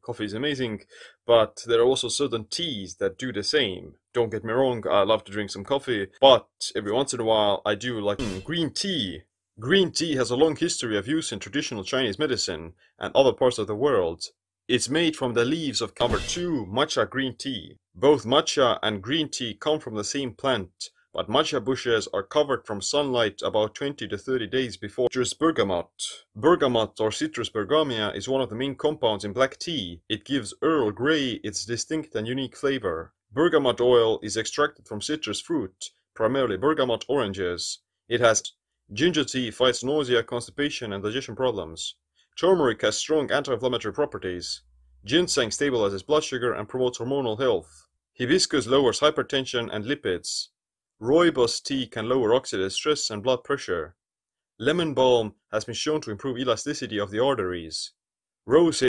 Coffee is amazing, but there are also certain teas that do the same. Don't get me wrong, I love to drink some coffee, but every once in a while I do like green tea. Green tea has a long history of use in traditional Chinese medicine and other parts of the world. It's made from the leaves of Number 2, matcha green tea. Both matcha and green tea come from the same plant, but matcha bushes are covered from sunlight about 20 to 30 days before. Citrus bergamot. Bergamot or Citrus bergamia is one of the main compounds in black tea. It gives Earl Grey its distinct and unique flavor. Bergamot oil is extracted from citrus fruit, primarily bergamot oranges. It has ginger tea, fights nausea, constipation and digestion problems. Turmeric has strong anti-inflammatory properties. Ginseng stabilizes blood sugar and promotes hormonal health. Hibiscus lowers hypertension and lipids. Rooibos tea can lower oxidative stress and blood pressure. Lemon balm has been shown to improve elasticity of the arteries. Rose